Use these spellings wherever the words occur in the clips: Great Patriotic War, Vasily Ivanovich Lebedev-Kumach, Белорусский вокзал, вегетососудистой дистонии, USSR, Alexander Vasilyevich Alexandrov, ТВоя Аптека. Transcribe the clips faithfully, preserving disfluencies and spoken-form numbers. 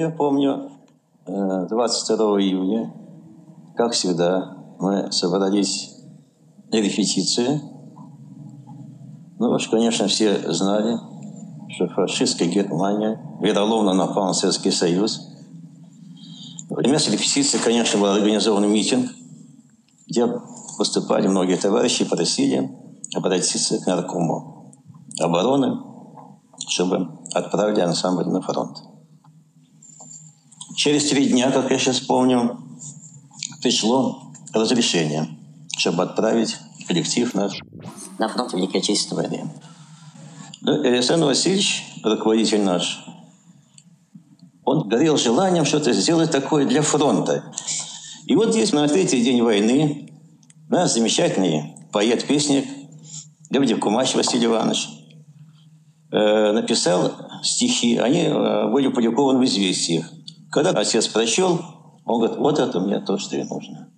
Я помню, двадцать второго июня, как всегда, мы собрались на репетиции. Ну уж, конечно, все знали, что фашистская Германия вероломно напала на Советский Союз. Во время репетиции, конечно, был организован митинг, где выступали многие товарищи и просили обратиться к наркому обороны, чтобы отправили ансамбль на фронт. Через три дня, как я сейчас помню, пришло разрешение, чтобы отправить коллектив наш на фронт Великой Отечественной войны. Александр Васильевич, руководитель наш, он горел желанием что-то сделать такое для фронта. И вот здесь, на третий день войны, наш замечательный поэт-песник Лебедев-Кумач Василий Иванович э, написал стихи. Они э, были опубликованы в «Известиях». Когда отец прочел, он говорит: вот это мне то, что и нужно.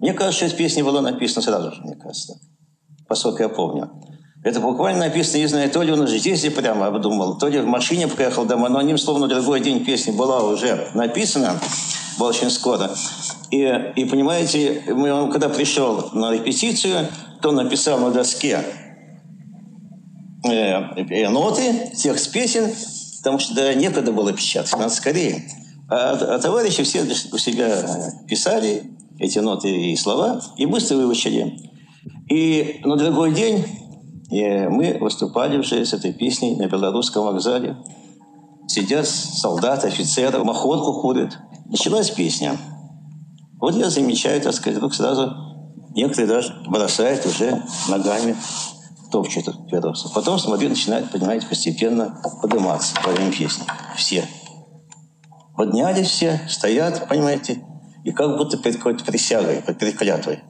Мне кажется, что эта песня была написана сразу же, мне кажется, поскольку я помню. Это буквально написано, не знаю, то ли он же здесь прямо обдумал, то ли в машине поехал домой, но одним словом, на другой день песня была уже написана, была очень скоро. И, и понимаете, он когда пришел на репетицию, то написал на доске э, э, ноты, текст песен, потому что да, некогда было печатать, надо скорее. А, а товарищи все у себя писали эти ноты и слова и быстро выучили. И на другой день мы выступали уже с этой песней на Белорусском вокзале. Сидят солдаты, офицеры, махорку курят. Началась песня. Вот я замечаю, так сказать, вдруг сразу некоторые даже бросают уже ногами, топчут перовцев. Потом, смотрю, начинают, понимаете, постепенно подниматься во время песни. Все. Поднялись все, стоят, понимаете, и как будто перед какой-то присягой, перед клятвой.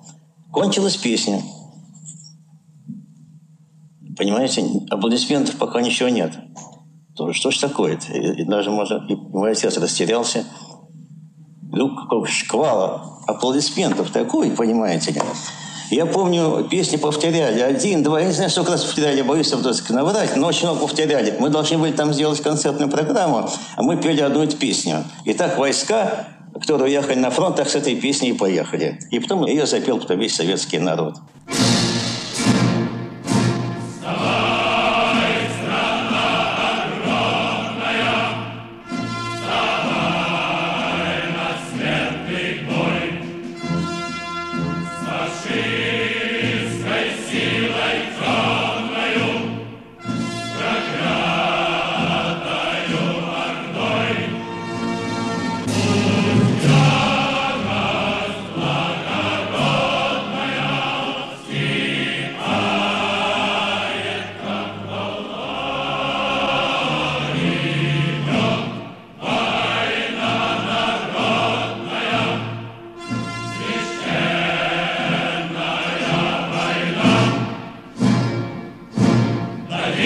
Кончилась песня. Понимаете, аплодисментов пока ничего нет. То, что ж такое-то? И, и даже, может, и мой отец растерялся. Вдруг какого-то шквала аплодисментов такой, понимаете ли. Я помню, песни повторяли. Один, два, я не знаю, сколько раз повторяли, я боюсь наврать, но очень много повторяли. Мы должны были там сделать концертную программу, а мы пели одну эту песню. И так войска, которые уехали на фронт, так с этой песней и поехали. И потом ее запел потом весь советский народ.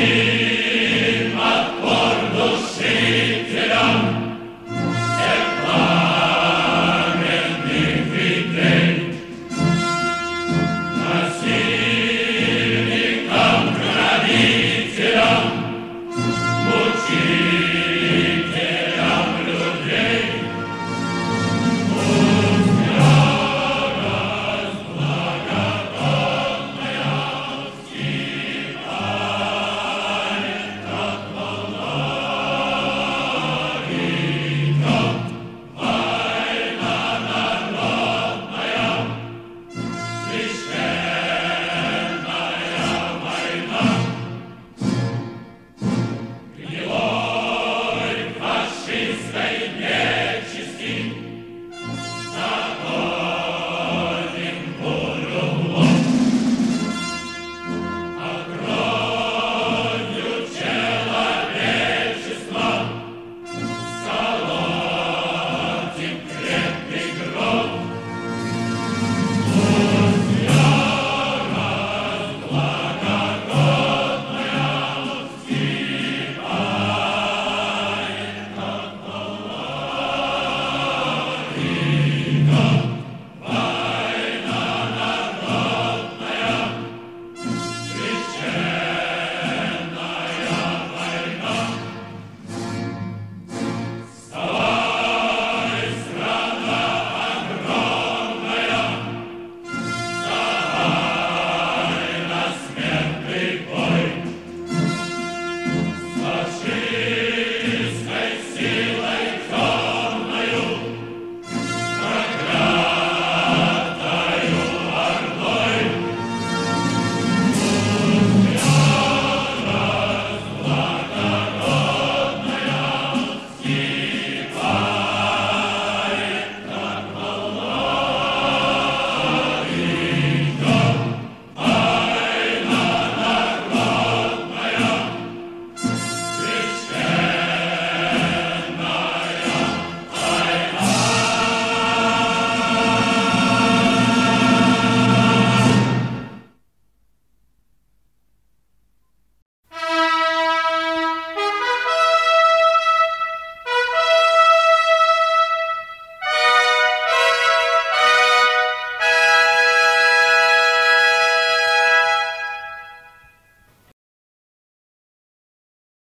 Yeah.